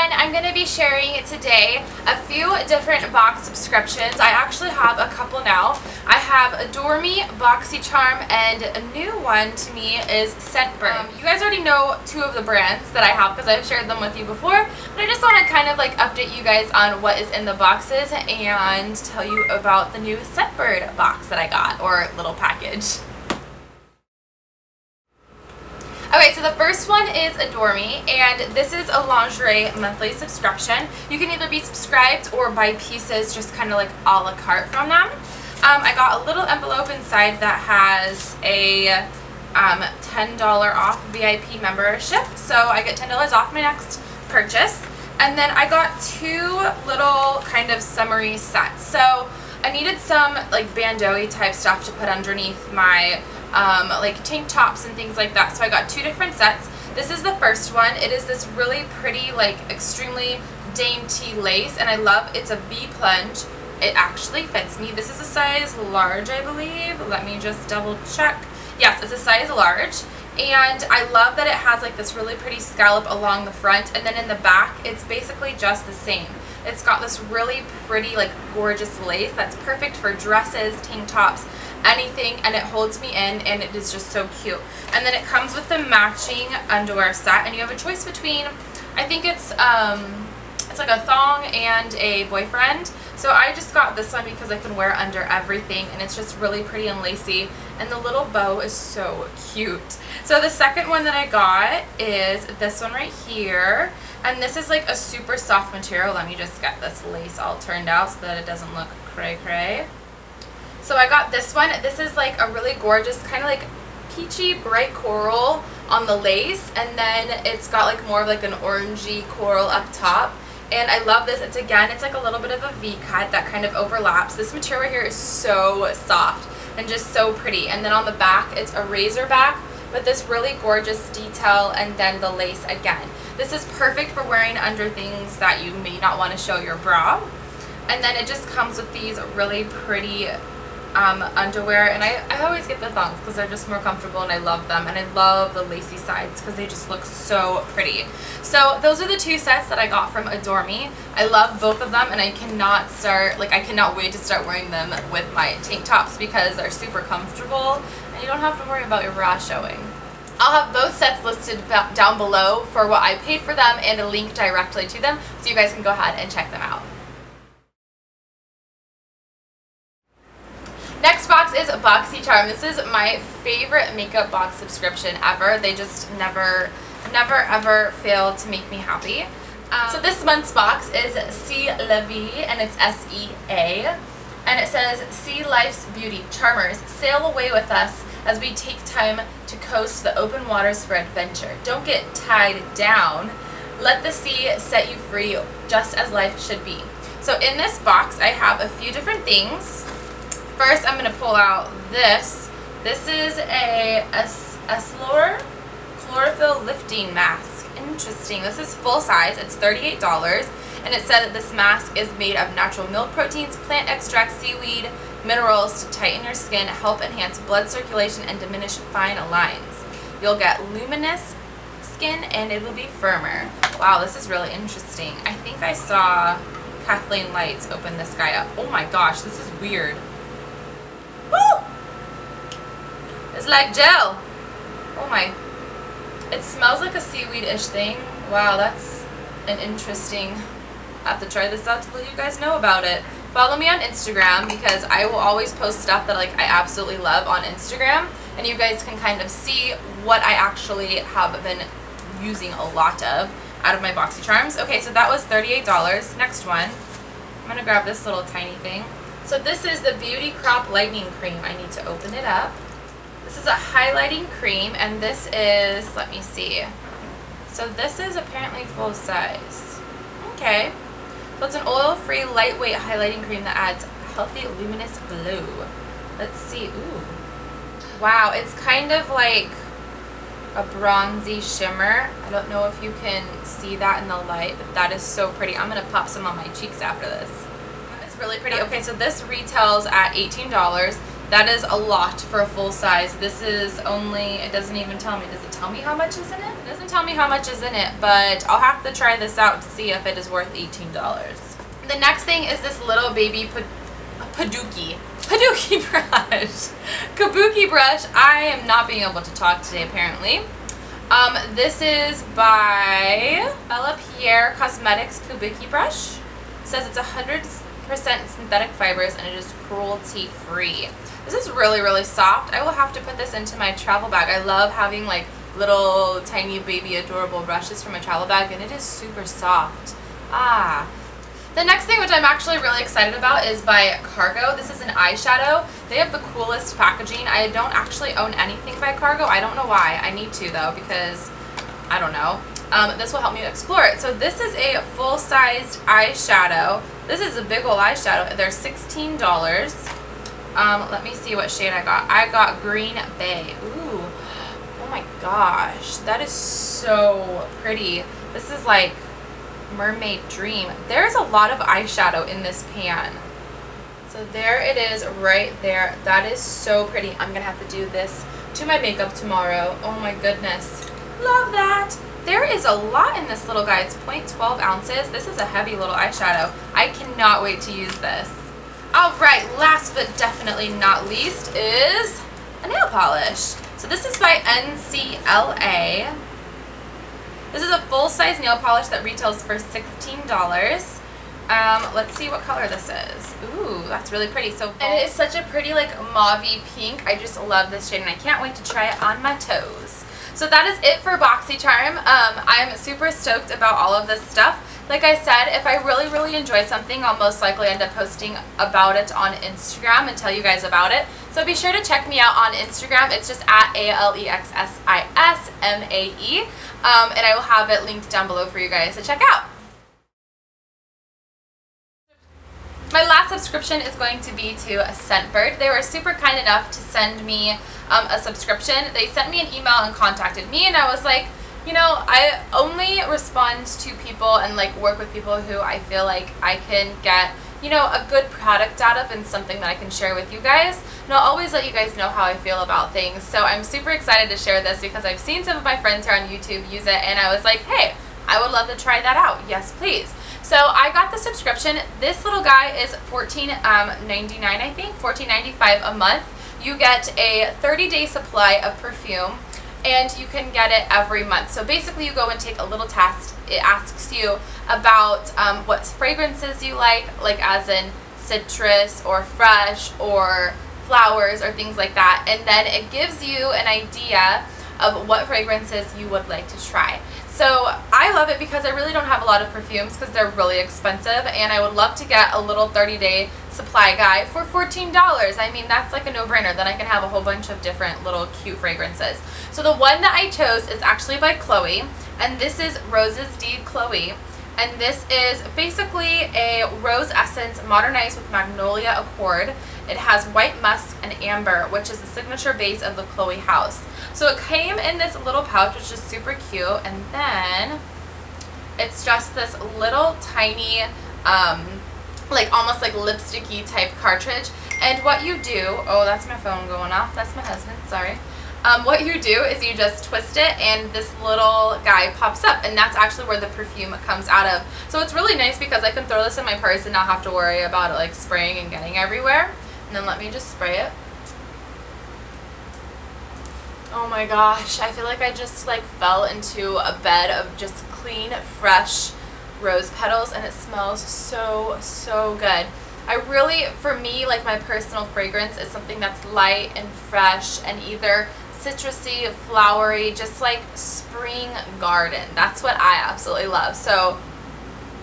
one, I'm going to be sharing today a few different box subscriptions. I actually have a couple now. I have Adore Me, BoxyCharm, and a new one to me is Scentbird. You guys already know two of the brands that I have because I've shared them with you before, but I just want to kind of like update you guys on what is in the boxes and tell you about the new Scentbird box that I got, or little package. Okay, so the first one is Adore Me, and this is a lingerie monthly subscription. You can either be subscribed or buy pieces, just kind of like a la carte from them. I got a little envelope inside that has a $10 off VIP membership, so I get $10 off my next purchase. And then I got two little kind of summary sets. So I needed some like bandeau-y type stuff to put underneath my like tank tops and things like that, so I got two different sets. This is the first one. It is this really pretty, like extremely dainty lace, and I love it's a V plunge. It actually fits me. This is a size large, I believe. Let me just double check. Yes, it's a size large, and I love that it has like this really pretty scallop along the front, and then in the back it's basically just the same. It's got this really pretty like gorgeous lace that's perfect for dresses, tank tops, anything, and it holds me in, and it is just so cute. And then it comes with the matching underwear set, and you have a choice between, I think it's like a thong and a boyfriend. So I just got this one because I can wear under everything, and it's just really pretty and lacy, and the little bow is so cute. So the second one that I got is this one right here, and this is like a super soft material. Let me just get this lace all turned out so that it doesn't look cray-cray. So I got this one. This is like a really gorgeous kind of like peachy bright coral on the lace, and then it's got like more of like an orangey coral up top, and I love this. It's again, it's like a little bit of a V-cut that kind of overlaps. This material right here is so soft and just so pretty, and then on the back it's a razor back with this really gorgeous detail, and then the lace again. This is perfect for wearing under things that you may not want to show your bra, and then it just comes with these really pretty underwear, and I always get the thongs because they're just more comfortable, and I love them, and I love the lacy sides because they just look so pretty. So those are the two sets that I got from Adore Me. I love both of them, and I cannot start, like I cannot wait to start wearing them with my tank tops because they're super comfortable and you don't have to worry about your bra showing. I'll have both sets listed down below for what I paid for them and a link directly to them, so you guys can go ahead and check them out. Next box is BoxyCharm. This is my favorite makeup box subscription ever. They just never ever fail to make me happy. So this month's box is C.LA, and it's S-E-A, and it says, "See life's beauty, charmers, sail away with us as we take time to coast the open waters for adventure. Don't get tied down. Let the sea set you free, just as life should be." So in this box, I have a few different things. First, I'm going to pull out this. This is a Eslor chlorophyll lifting mask. Interesting. This is full size. It's $38, and it said that this mask is made of natural milk proteins, plant extracts, seaweed, minerals to tighten your skin, help enhance blood circulation, and diminish fine lines. You'll get luminous skin, and it will be firmer. Wow, this is really interesting. I think I saw Kathleen Lights open this guy up. Oh my gosh, this is weird. Woo! It's like gel. Oh my. It smells like a seaweed-ish thing. Wow, that's an interesting... I have to try this out to let you guys know about it. Follow me on Instagram because I will always post stuff that like I absolutely love on Instagram, and you guys can kind of see what I actually have been using a lot of out of my BoxyCharms. Okay, so that was $38. Next one. I'm going to grab this little tiny thing. So this is the Beauty Crop Lightening Cream. I need to open it up. This is a highlighting cream, and this is, let me see. So this is apparently full size. Okay. So it's an oil-free, lightweight highlighting cream that adds healthy, luminous glow. Let's see. Ooh. Wow, it's kind of like a bronzy shimmer. I don't know if you can see that in the light, but that is so pretty. I'm going to pop some on my cheeks after this. Really pretty. Okay, so this retails at $18. That is a lot for a full size. This is only, it doesn't even tell me. Does it tell me how much is in it? It doesn't tell me how much is in it, but I'll have to try this out to see if it is worth $18. The next thing is this little baby Kabuki brush. Kabuki brush. I am not being able to talk today apparently. This is by Bellapierre Cosmetics Kabuki brush. It says it's 100% synthetic fibers and it is cruelty free. This is really, really soft. I will have to put this into my travel bag. I love having like little tiny baby adorable brushes for my travel bag, and it is super soft. The next thing, which I'm actually really excited about, is by Cargo. This is an eyeshadow. They have the coolest packaging. I don't actually own anything by Cargo. I don't know why. I need to though, because I don't know. This will help me explore it. So this is a full-sized eyeshadow. This is a big ol' eyeshadow. They're $16. Let me see what shade I got. I got Green Bay. Ooh. Oh my gosh. That is so pretty. This is like Mermaid Dream. There's a lot of eyeshadow in this pan. So there it is right there. That is so pretty. I'm gonna have to do this to my makeup tomorrow. Oh my goodness. Love that. There is a lot in this little guy. It's 0.12 ounces. This is a heavy little eyeshadow. I cannot wait to use this. Alright, last but definitely not least is a nail polish. So this is by N.C.L.A. This is a full-size nail polish that retails for $16. Let's see what color this is. Ooh, that's really pretty. So, and it is such a pretty like mauvey pink. I just love this shade and I can't wait to try it on my toes. So that is it for BoxyCharm. I'm super stoked about all of this stuff. Like I said, if I really, really enjoy something, I'll most likely end up posting about it on Instagram and tell you guys about it. So be sure to check me out on Instagram. It's just at ALEXSISMAE. And I will have it linked down below for you guys to check out. My last subscription is going to be to Scentbird. They were super kind enough to send me a subscription. They sent me an email and contacted me, and I was like, you know, I only respond to people and like work with people who I feel like I can get, you know, a good product out of and something that I can share with you guys. And I'll always let you guys know how I feel about things. So I'm super excited to share this because I've seen some of my friends who are on YouTube use it, and I was like, hey, I would love to try that out. Yes, please. So I got the subscription. This little guy is $14.99, I think, $14.95 a month. You get a 30-day supply of perfume, and you can get it every month. So basically you go and take a little test. It asks you about what fragrances you like as in citrus or fresh or flowers or things like that. And then it gives you an idea of what fragrances you would like to try. So I love it because I really don't have a lot of perfumes because they're really expensive, and I would love to get a little 30-day supply guy for $14. I mean, that's like a no-brainer. Then I can have a whole bunch of different little cute fragrances. So the one that I chose is actually by Chloe, and this is Roses De Chloe. And this is basically a rose essence modernized with magnolia accord. It has white musk and amber, which is the signature base of the Chloe house. So it came in this little pouch, which is super cute. And then it's just this little tiny, like almost like lipsticky type cartridge. And what you do, oh, that's my phone going off. That's my husband, sorry. What you do is you just twist it and this little guy pops up, and that's actually where the perfume comes out of. So it's really nice because I can throw this in my purse and not have to worry about it like spraying and getting everywhere. And then let me just spray it. Oh my gosh, I feel like I just like fell into a bed of just clean, fresh rose petals, and it smells so, so good. I really, for me, like my personal fragrance is something that's light and fresh and either citrusy, flowery, just like spring garden. That's what I absolutely love. So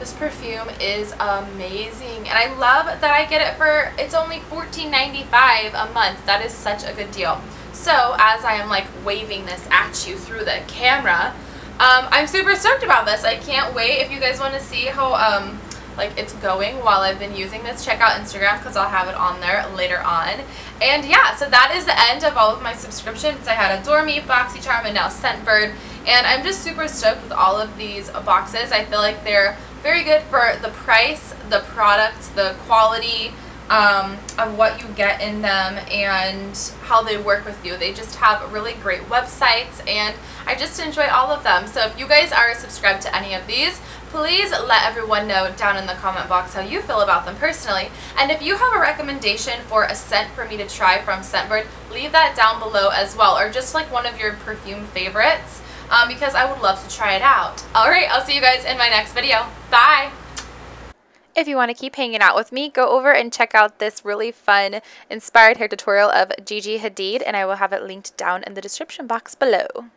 this perfume is amazing, and I love that I get it for, it's only $14.95 a month. That is such a good deal. So as I am like waving this at you through the camera, I'm super stoked about this. I can't wait. If you guys want to see how like it's going while I've been using this, check out Instagram because I'll have it on there later on. And yeah, so that is the end of all of my subscriptions. I had Adore Me, BoxyCharm, and now Scentbird, and I'm just super stoked with all of these boxes. I feel like they're very good for the price, the product, the quality, on what you get in them and how they work with you. They just have really great websites and I just enjoy all of them. So if you guys are subscribed to any of these, please let everyone know down in the comment box how you feel about them personally. And if you have a recommendation for a scent for me to try from Scentbird, leave that down below as well, or just like one of your perfume favorites, because I would love to try it out. Alright, I'll see you guys in my next video. Bye! If you want to keep hanging out with me, go over and check out this really fun inspired hair tutorial of Gigi Hadid, and I will have it linked down in the description box below.